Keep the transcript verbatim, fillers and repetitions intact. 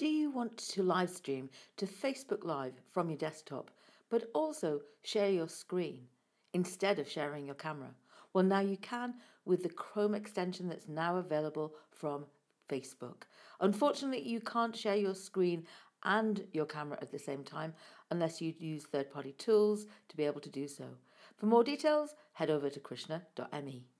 Do you want to live stream to Facebook Live from your desktop, but also share your screen instead of sharing your camera? Well, now you can with the Chrome extension that's now available from Facebook. Unfortunately, you can't share your screen and your camera at the same time unless you use third-party tools to be able to do so. For more details, head over to Krishna dot me.